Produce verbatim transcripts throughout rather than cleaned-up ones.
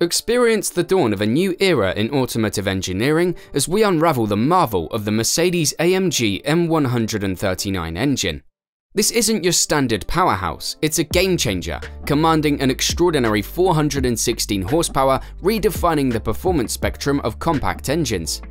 Experience the dawn of a new era in automotive engineering as we unravel the marvel of the Mercedes-A M G M one thirty-nine engine. This isn't your standard powerhouse, it's a game-changer, commanding an extraordinary four hundred sixteen horsepower, redefining the performance spectrum of compact engines.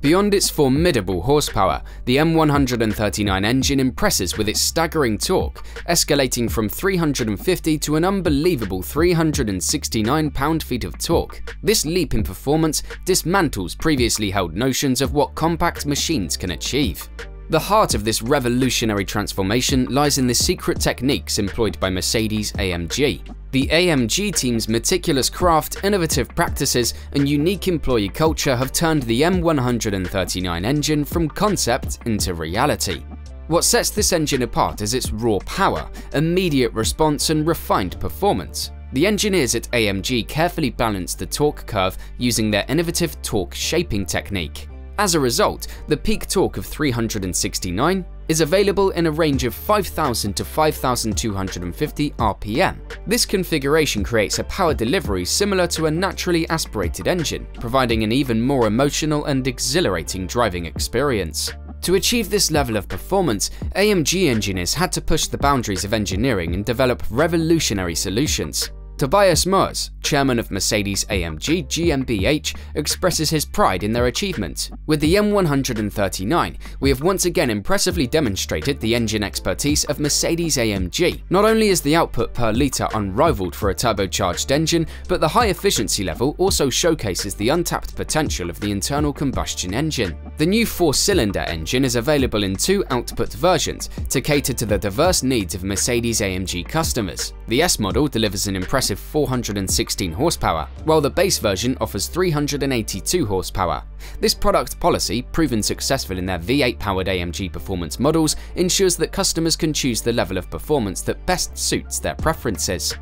Beyond its formidable horsepower, the M one thirty-nine engine impresses with its staggering torque, escalating from three hundred fifty to an unbelievable three hundred sixty-nine pound-feet of torque. This leap in performance dismantles previously held notions of what compact machines can achieve. The heart of this revolutionary transformation lies in the secret techniques employed by Mercedes-A M G. The A M G team's meticulous craft, innovative practices, and unique employee culture have turned the M one thirty-nine engine from concept into reality. What sets this engine apart is its raw power, immediate response, and refined performance. The engineers at A M G carefully balanced the torque curve using their innovative torque shaping technique. As a result, the peak torque of three hundred sixty-nine is available in a range of five thousand to five thousand two hundred fifty R P M. This configuration creates a power delivery similar to a naturally aspirated engine, providing an even more emotional and exhilarating driving experience. To achieve this level of performance, A M G engineers had to push the boundaries of engineering and develop revolutionary solutions. Tobias Moers, chairman of Mercedes-A M G G m b H, expresses his pride in their achievements. With the M one thirty-nine, we have once again impressively demonstrated the engine expertise of Mercedes-A M G. Not only is the output per litre unrivaled for a turbocharged engine, but the high efficiency level also showcases the untapped potential of the internal combustion engine. The new four-cylinder engine is available in two output versions to cater to the diverse needs of Mercedes-A M G customers. The S model delivers an impressive four hundred sixteen horsepower, while the base version offers three hundred eighty-two horsepower. This product policy, proven successful in their V eight powered A M G performance models, ensures that customers can choose the level of performance that best suits their preferences.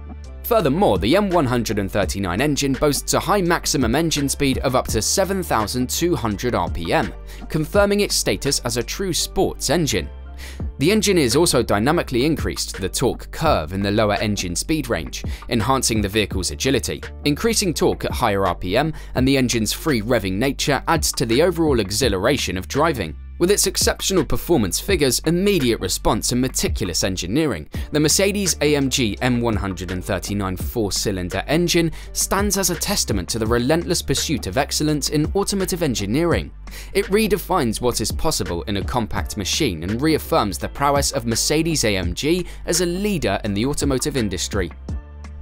Furthermore, the M one thirty-nine engine boasts a high maximum engine speed of up to seven thousand two hundred R P M, confirming its status as a true sports engine. The engineers also dynamically increased the torque curve in the lower engine speed range, enhancing the vehicle's agility. Increasing torque at higher R P M and the engine's free revving nature adds to the overall exhilaration of driving. With its exceptional performance figures, immediate response, and meticulous engineering, the Mercedes-A M G M one thirty-nine four-cylinder engine stands as a testament to the relentless pursuit of excellence in automotive engineering. It redefines what is possible in a compact machine and reaffirms the prowess of Mercedes-A M G as a leader in the automotive industry.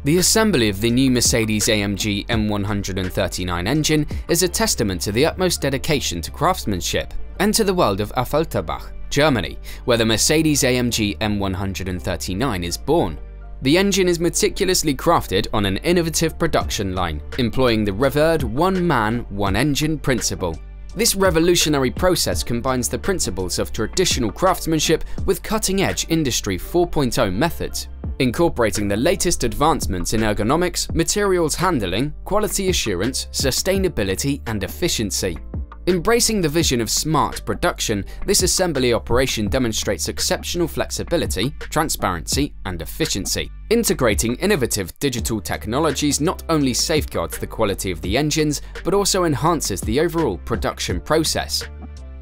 The assembly of the new Mercedes-A M G M one thirty-nine engine is a testament to the utmost dedication to craftsmanship. Enter the world of Affalterbach, Germany, where the Mercedes-A M G M one thirty-nine is born. The engine is meticulously crafted on an innovative production line, employing the revered one-man, one-engine principle. This revolutionary process combines the principles of traditional craftsmanship with cutting-edge Industry four point oh methods, incorporating the latest advancements in ergonomics, materials handling, quality assurance, sustainability, and efficiency. Embracing the vision of smart production, this assembly operation demonstrates exceptional flexibility, transparency, and efficiency. Integrating innovative digital technologies not only safeguards the quality of the engines, but also enhances the overall production process.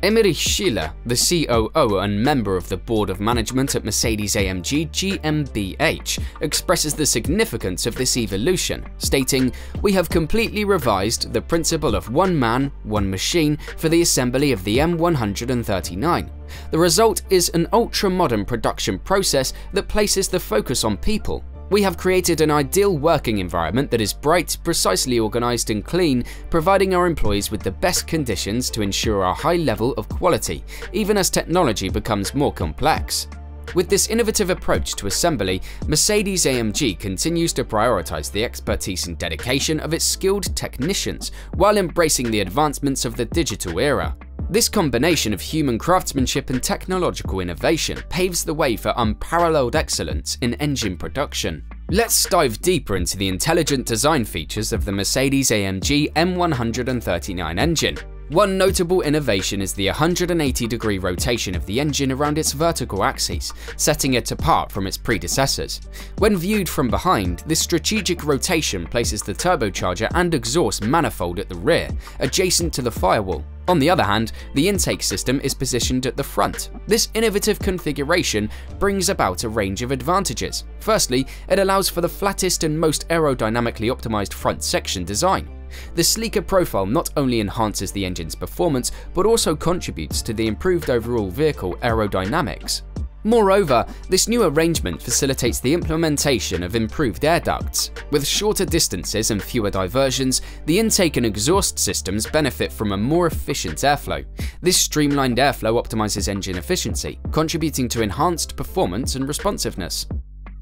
Emmerich Schiller, the C O O and member of the Board of Management at Mercedes-A M G G m b H, expresses the significance of this evolution, stating, "We have completely revised the principle of one man, one machine for the assembly of the M one thirty-nine. The result is an ultra-modern production process that places the focus on people. We have created an ideal working environment that is bright, precisely organized and clean, providing our employees with the best conditions to ensure our high level of quality, even as technology becomes more complex." With this innovative approach to assembly, Mercedes-A M G continues to prioritize the expertise and dedication of its skilled technicians, while embracing the advancements of the digital era. This combination of human craftsmanship and technological innovation paves the way for unparalleled excellence in engine production. Let's dive deeper into the intelligent design features of the Mercedes-A M G M one thirty-nine engine. One notable innovation is the one hundred eighty degree rotation of the engine around its vertical axis, setting it apart from its predecessors. When viewed from behind, this strategic rotation places the turbocharger and exhaust manifold at the rear, adjacent to the firewall. On the other hand, the intake system is positioned at the front. This innovative configuration brings about a range of advantages. Firstly, it allows for the flattest and most aerodynamically optimized front section design. The sleeker profile not only enhances the engine's performance, but also contributes to the improved overall vehicle aerodynamics. Moreover, this new arrangement facilitates the implementation of improved air ducts. With shorter distances and fewer diversions, the intake and exhaust systems benefit from a more efficient airflow. This streamlined airflow optimizes engine efficiency, contributing to enhanced performance and responsiveness.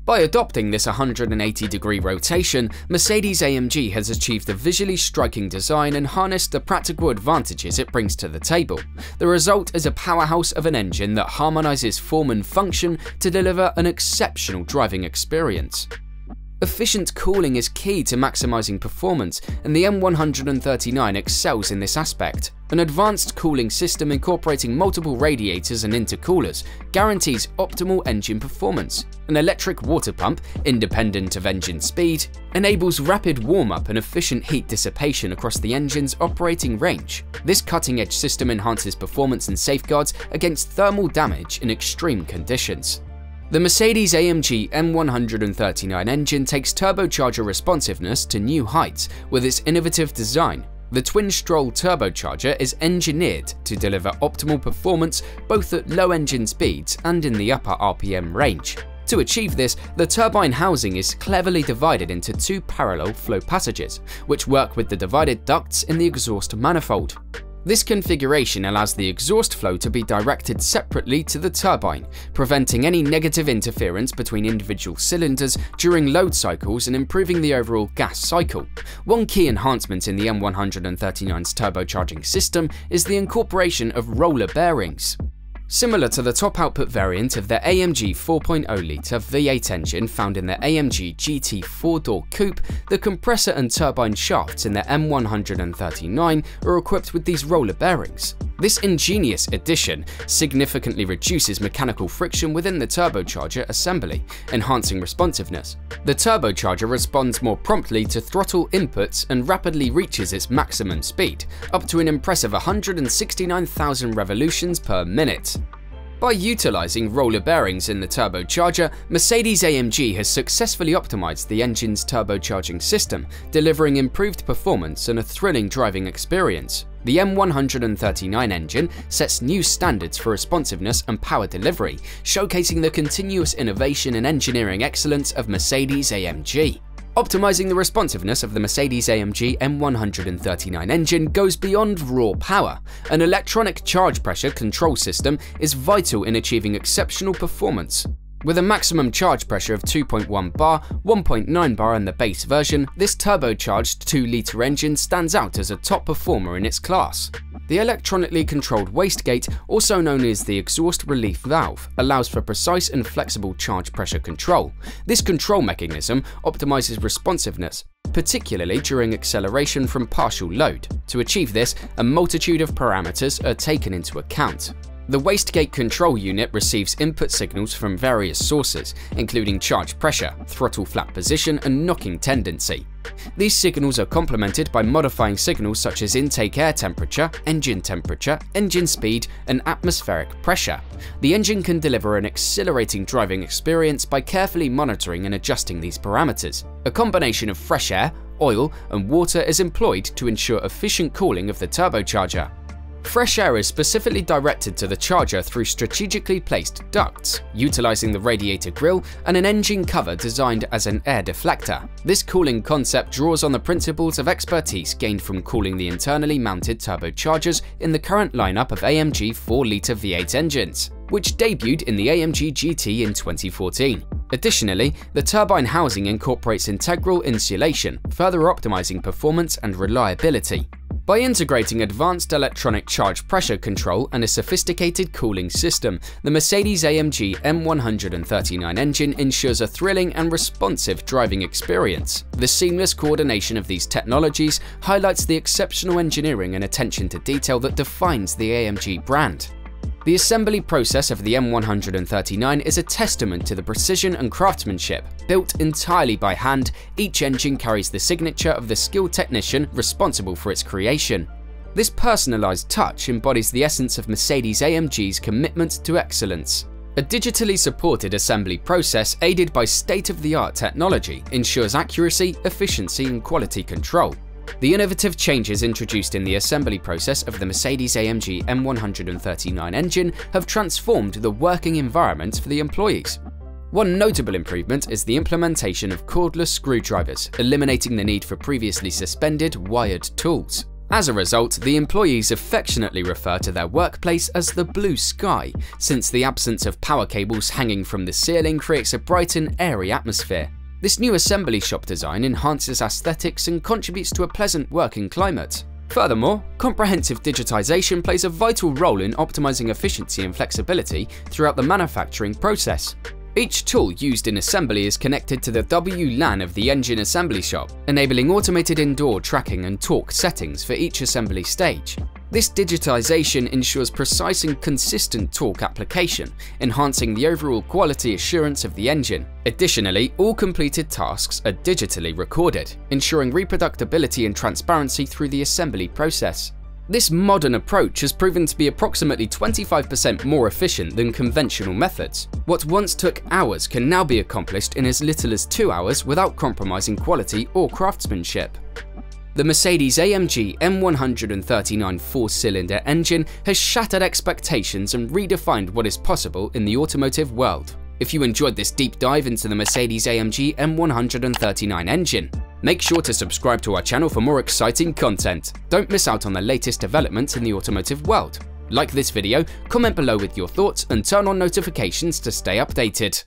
By adopting this one hundred eighty degree rotation, Mercedes A M G has achieved a visually striking design and harnessed the practical advantages it brings to the table. The result is a powerhouse of an engine that harmonizes form and function to deliver an exceptional driving experience. Efficient cooling is key to maximizing performance, and the M one thirty-nine excels in this aspect. An advanced cooling system incorporating multiple radiators and intercoolers guarantees optimal engine performance. An electric water pump, independent of engine speed, enables rapid warm-up and efficient heat dissipation across the engine's operating range. This cutting-edge system enhances performance and safeguards against thermal damage in extreme conditions. The Mercedes A M G M one thirty-nine engine takes turbocharger responsiveness to new heights with its innovative design. The twin-stroll turbocharger is engineered to deliver optimal performance both at low engine speeds and in the upper R P M range. To achieve this, the turbine housing is cleverly divided into two parallel flow passages, which work with the divided ducts in the exhaust manifold. This configuration allows the exhaust flow to be directed separately to the turbine, preventing any negative interference between individual cylinders during load cycles and improving the overall gas cycle. One key enhancement in the M one thirty-nine's turbocharging system is the incorporation of roller bearings. Similar to the top output variant of the A M G four point oh litre V eight engine found in the A M G G T four-door coupe, the compressor and turbine shafts in the M one thirty-nine are equipped with these roller bearings. This ingenious addition significantly reduces mechanical friction within the turbocharger assembly, enhancing responsiveness. The turbocharger responds more promptly to throttle inputs and rapidly reaches its maximum speed, up to an impressive one hundred sixty-nine thousand revolutions per minute. By utilizing roller bearings in the turbocharger, Mercedes A M G has successfully optimized the engine's turbocharging system, delivering improved performance and a thrilling driving experience. The M one thirty-nine engine sets new standards for responsiveness and power delivery, showcasing the continuous innovation and engineering excellence of Mercedes A M G. Optimizing the responsiveness of the Mercedes A M G M one thirty-nine engine goes beyond raw power. An electronic charge pressure control system is vital in achieving exceptional performance. With a maximum charge pressure of two point one bar, one point nine bar in the base version, this turbocharged two litre engine stands out as a top performer in its class. The electronically controlled wastegate, also known as the exhaust relief valve, allows for precise and flexible charge pressure control. This control mechanism optimizes responsiveness, particularly during acceleration from partial load. To achieve this, a multitude of parameters are taken into account. The wastegate control unit receives input signals from various sources, including charge pressure, throttle flap position, and knocking tendency. These signals are complemented by modifying signals such as intake air temperature, engine temperature, engine speed, and atmospheric pressure. The engine can deliver an exhilarating driving experience by carefully monitoring and adjusting these parameters. A combination of fresh air, oil, and water is employed to ensure efficient cooling of the turbocharger. Fresh air is specifically directed to the charger through strategically placed ducts, utilizing the radiator grille and an engine cover designed as an air deflector. This cooling concept draws on the principles of expertise gained from cooling the internally mounted turbochargers in the current lineup of A M G four litre V eight engines, which debuted in the A M G G T in twenty fourteen. Additionally, the turbine housing incorporates integral insulation, further optimizing performance and reliability. By integrating advanced electronic charge pressure control and a sophisticated cooling system, the Mercedes-A M G M one thirty-nine engine ensures a thrilling and responsive driving experience. The seamless coordination of these technologies highlights the exceptional engineering and attention to detail that defines the A M G brand. The assembly process of the M one thirty-nine is a testament to the precision and craftsmanship. Built entirely by hand, each engine carries the signature of the skilled technician responsible for its creation. This personalized touch embodies the essence of Mercedes-A M G's commitment to excellence. A digitally supported assembly process aided by state-of-the-art technology ensures accuracy, efficiency, and quality control. The innovative changes introduced in the assembly process of the Mercedes-A M G M one thirty-nine engine have transformed the working environment for the employees. One notable improvement is the implementation of cordless screwdrivers, eliminating the need for previously suspended, wired tools. As a result, the employees affectionately refer to their workplace as the blue sky, since the absence of power cables hanging from the ceiling creates a bright and airy atmosphere. This new assembly shop design enhances aesthetics and contributes to a pleasant working climate. Furthermore, comprehensive digitization plays a vital role in optimizing efficiency and flexibility throughout the manufacturing process. Each tool used in assembly is connected to the W LAN of the engine assembly shop, enabling automated indoor tracking and torque settings for each assembly stage. This digitization ensures precise and consistent torque application, enhancing the overall quality assurance of the engine. Additionally, all completed tasks are digitally recorded, ensuring reproducibility and transparency through the assembly process. This modern approach has proven to be approximately twenty-five percent more efficient than conventional methods. What once took hours can now be accomplished in as little as two hours without compromising quality or craftsmanship. The Mercedes-A M G M one thirty-nine four-cylinder engine has shattered expectations and redefined what is possible in the automotive world. If you enjoyed this deep dive into the Mercedes-A M G M one thirty-nine engine, make sure to subscribe to our channel for more exciting content. Don't miss out on the latest developments in the automotive world. Like this video, comment below with your thoughts, and turn on notifications to stay updated.